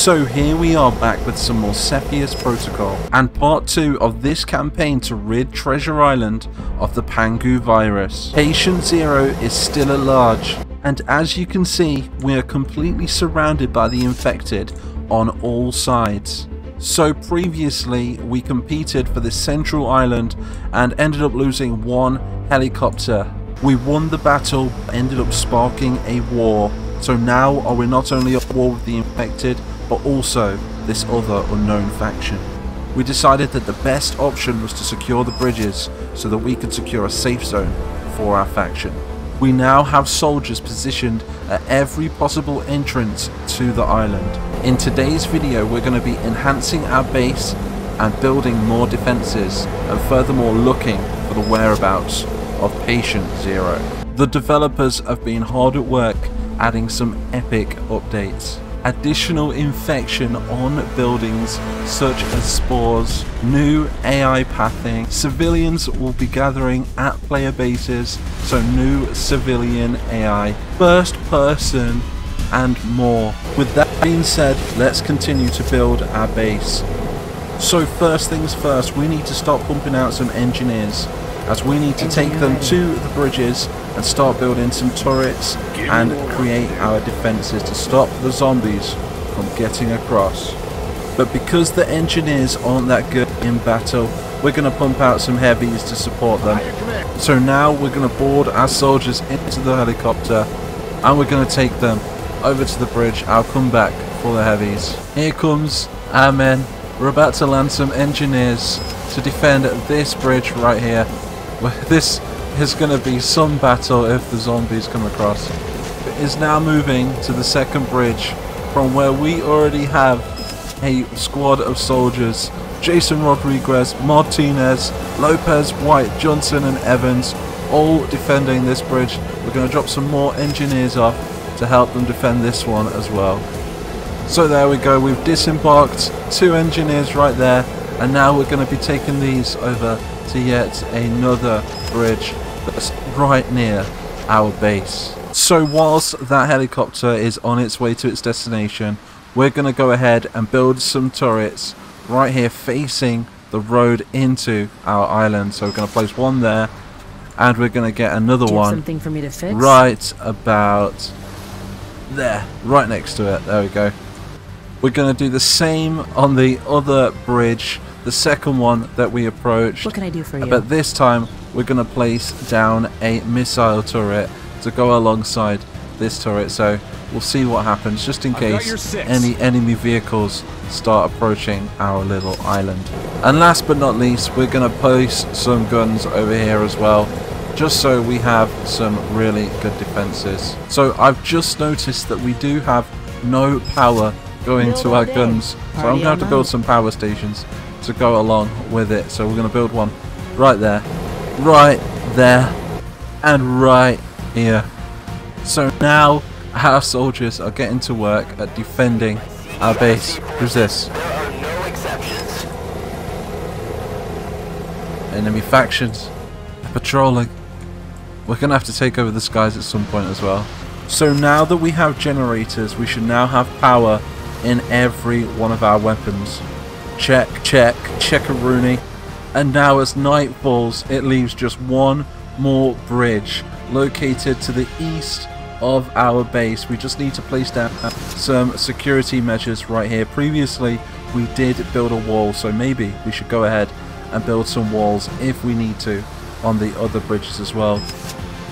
So here we are back with some more Cepheus Protocol and part 2 of this campaign to rid Treasure Island of the Pangu virus. Patient Zero is still at large, and as you can see, we are completely surrounded by the infected on all sides. So previously we competed for the central island and ended up losing one helicopter. We won the battle, ended up sparking a war. So now are we not only at war with the infected, but also this other unknown faction. We decided that the best option was to secure the bridges so that we could secure a safe zone for our faction. We now have soldiers positioned at every possible entrance to the island. In today's video, we're going to be enhancing our base and building more defenses, and furthermore looking for the whereabouts of Patient Zero. The developers have been hard at work adding some epic updates. Additional infection on buildings such as spores, new AI pathing, civilians will be gathering at player bases, so new civilian AI, first person, and more. With that being said, let's continue to build our base. So first things first, we need to start pumping out some engineers, as we need to take them to the bridges and start building some turrets and create our defenses to stop the zombies from getting across. But because the engineers aren't that good in battle, we're going to pump out some heavies to support them. So now we're going to board our soldiers into the helicopter and we're going to take them over to the bridge. I'll come back for the heavies. Here comes our men. We're about to land some engineers to defend this bridge right here. This is going to be some battle if the zombies come across. It is now moving to the second bridge from where we already have a squad of soldiers. Jason Rodriguez, Martinez, Lopez, White, Johnson and Evans all defending this bridge. We're going to drop some more engineers off to help them defend this one as well. So there we go, we've disembarked two engineers right there, and now we're going to be taking these over to yet another bridge that's right near our base. So whilst that helicopter is on its way to its destination, we're going to go ahead and build some turrets right here facing the road into our island. So we're going to place one there, and we're going to get another one right about there, right next to it. There we go. We're going to do the same on the other bridge, the second one that we approached. What can I do for you? But this time we're going to place down a missile turret to go alongside this turret, so we'll see what happens just in case any enemy vehicles start approaching our little island. And last but not least, we're going to place some guns over here as well, just so we have some really good defenses. So I've just noticed that we do have no power going to our guns, so I'm going to have to build some power stations to go along with it. So we're going to build one right there, and right here. So now our soldiers are getting to work at defending our base. Who's this? Enemy factions patrolling. We're going to have to take over the skies at some point as well. So now that we have generators, we should now have power in every one of our weapons. Check, check, check-a-rooney. And now as night falls, it leaves just one more bridge located to the east of our base. We just need to place down some security measures right here. Previously, we did build a wall, so maybe we should go ahead and build some walls if we need to on the other bridges as well.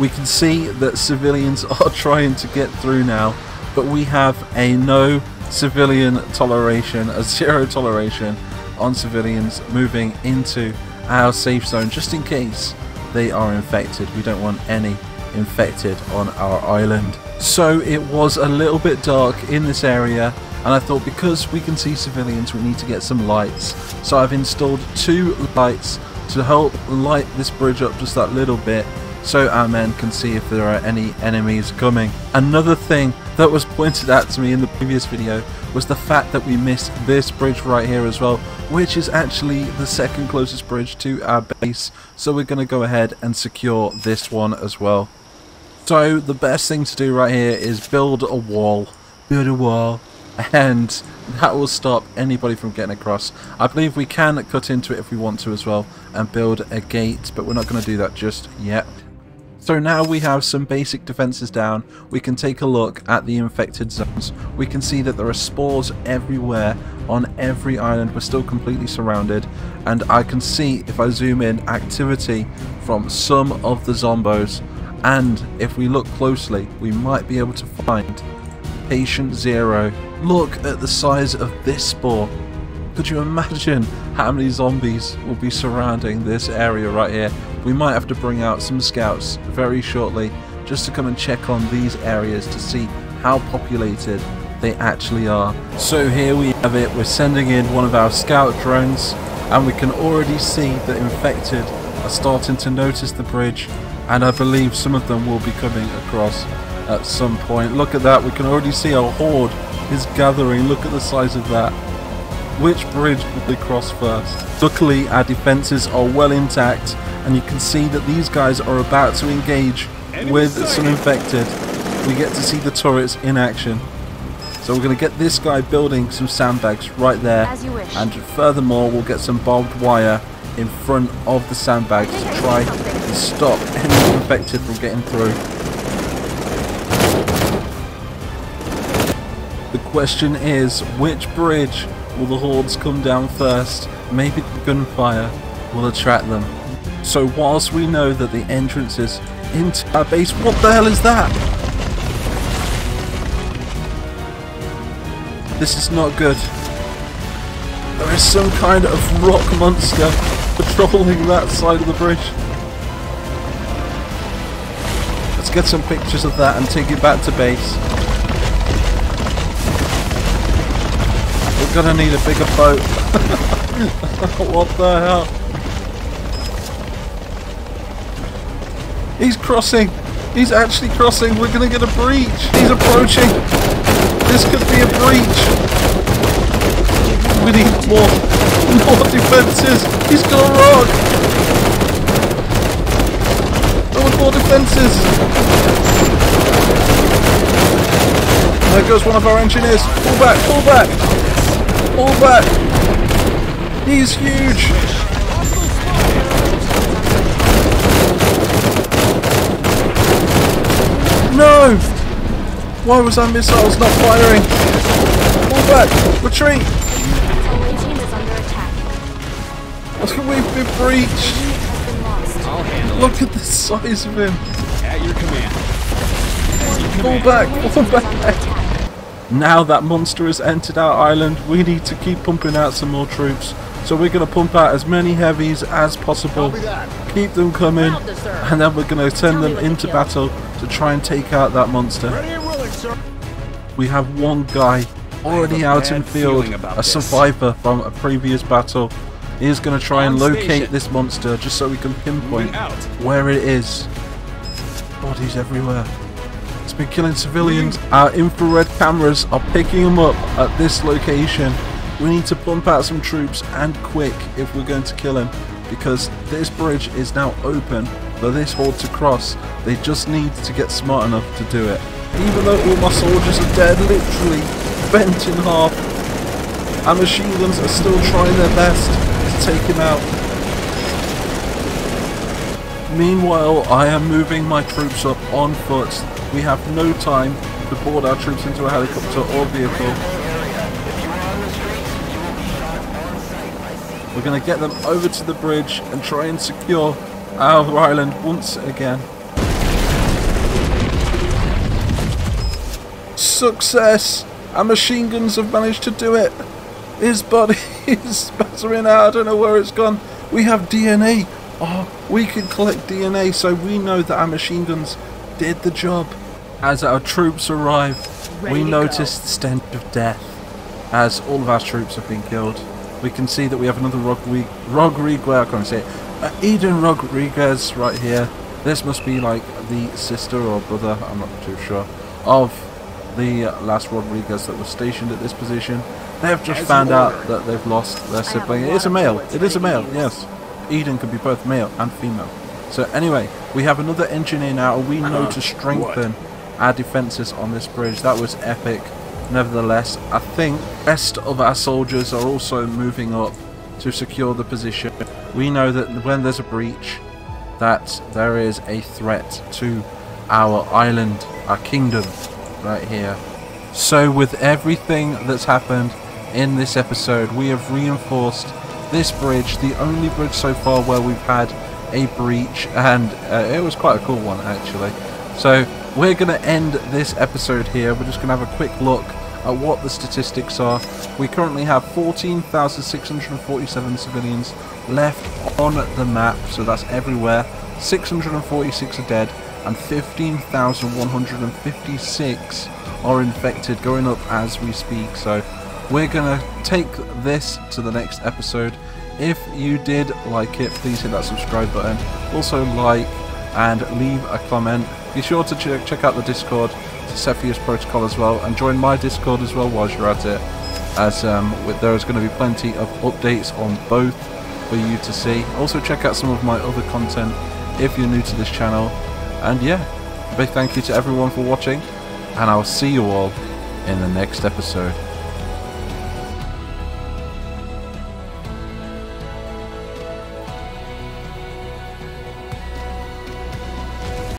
We can see that civilians are trying to get through now, but we have a no civilian toleration, a zero toleration on civilians moving into our safe zone, just in case they are infected. We don't want any infected on our island. So it was a little bit dark in this area, and I thought because we can see civilians, we need to get some lights. So I've installed two lights to help light this bridge up just that little bit, so our men can see if there are any enemies coming. Another thing that was pointed out to me in the previous video was the fact that we missed this bridge right here as well, which is actually the second closest bridge to our base, so we're going to go ahead and secure this one as well. So the best thing to do right here is build a wall and that will stop anybody from getting across. I believe we can cut into it if we want to as well and build a gate, but we're not going to do that just yet. So now we have some basic defenses down. We can take a look at the infected zones. We can see that there are spores everywhere on every island. We're still completely surrounded, and I can see, if I zoom in, activity from some of the zombos, and if we look closely we might be able to find Patient Zero. Look at the size of this spore. Could you imagine how many zombies will be surrounding this area right here? We might have to bring out some scouts very shortly just to come and check on these areas to see how populated they actually are. So here we have it. We're sending in one of our scout drones, and we can already see that infected are starting to notice the bridge, and I believe some of them will be coming across at some point. Look at that. We can already see our horde is gathering. Look at the size of that. Which bridge would they cross first? Luckily our defenses are well intact, and you can see that these guys are about to engage with some infected. We get to see the turrets in action. So we're going to get this guy building some sandbags right there, and furthermore we'll get some barbed wire in front of the sandbags to try and stop any infected from getting through. The question is, which bridge will the hordes come down first? Maybe the gunfire will attract them. So whilst we know that the entrances into our base... What the hell is that? This is not good. There is some kind of rock monster patrolling that side of the bridge. Let's get some pictures of that and take it back to base. Gonna need a bigger boat. What the hell? He's crossing. He's actually crossing. We're gonna get a breach. He's approaching. This could be a breach. We need more defenses. He's gonna rock. There were more defenses. There goes one of our engineers. Pull back. Pull back. All back. He's huge. No! Why was our missiles not firing? All back. Retreat. We've been breached. Look at the size of him. At your command. All back. All back. Now that monster has entered our island, we need to keep pumping out some more troops. So we're going to pump out as many heavies as possible, keep them coming, and then we're going to send them into battle to try and take out that monster. We have one guy already out in field, a survivor from a previous battle. He is going to try and locate this monster just so we can pinpoint where it is. Bodies everywhere. It's been killing civilians. Our infrared cameras are picking them up at this location. We need to pump out some troops, and quick, if we're going to kill him, because this bridge is now open for this horde to cross. They just need to get smart enough to do it. Even though all my soldiers are dead, literally bent in half, our machine guns are still trying their best to take him out. Meanwhile, I am moving my troops up on foot. We have no time to board our troops into a helicopter or vehicle. We're going to get them over to the bridge and try and secure our island once again. Success! Our machine guns have managed to do it. His body is spattering out. I don't know where it's gone. We have DNA. Oh, we can collect DNA, so we know that our machine guns did the job. As our troops arrive, we notice the stench of death as all of our troops have been killed. We can see that we have another Rodriguez, I can't say it, Eden Rodriguez right here. This must be like the sister or brother, I'm not too sure, of the last Rodriguez that was stationed at this position. They have just found out that they've lost their sibling. It is a male, it is a male, yes. Eden could be both male and female. So anyway, we have another engineer now. We know to strengthen our defenses on this bridge. That was epic. Nevertheless, I think the rest of our soldiers are also moving up to secure the position. We know that when there's a breach, that there is a threat to our island, our kingdom, right here. So with everything that's happened in this episode, we have reinforced this bridge, the only bridge so far where we've had a breach, and it was quite a cool one actually. So we're going to end this episode here. We're just going to have a quick look at what the statistics are. We currently have 14,647 civilians left on the map, so that's everywhere. 646 are dead, and 15,156 are infected, going up as we speak. So we're going to take this to the next episode. If you did like it, please hit that subscribe button, also like and leave a comment. Be sure to check out the Discord, the Cepheus Protocol as well, and join my Discord as well whilst you're at it, as there's going to be plenty of updates on both for you to see. Also check out some of my other content if you're new to this channel, and yeah, a big thank you to everyone for watching, and I'll see you all in the next episode.